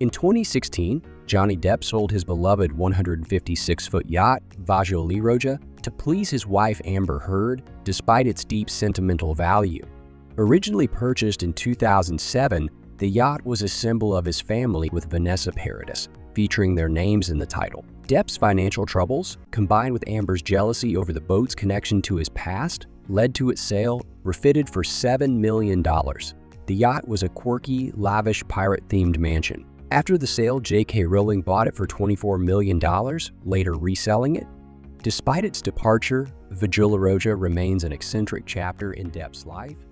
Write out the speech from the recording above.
In 2016, Johnny Depp sold his beloved 156-foot yacht, Vajoliroja, to please his wife Amber Heard, despite its deep sentimental value. Originally purchased in 2007, the yacht was a symbol of his family with Vanessa Paradis, featuring their names in the title. Depp's financial troubles, combined with Amber's jealousy over the boat's connection to his past, led to its sale, refitted for $7 million. The yacht was a quirky, lavish, pirate-themed mansion. After the sale, J.K. Rowling bought it for $24 million, later reselling it. Despite its departure, Vajoliroja remains an eccentric chapter in Depp's life.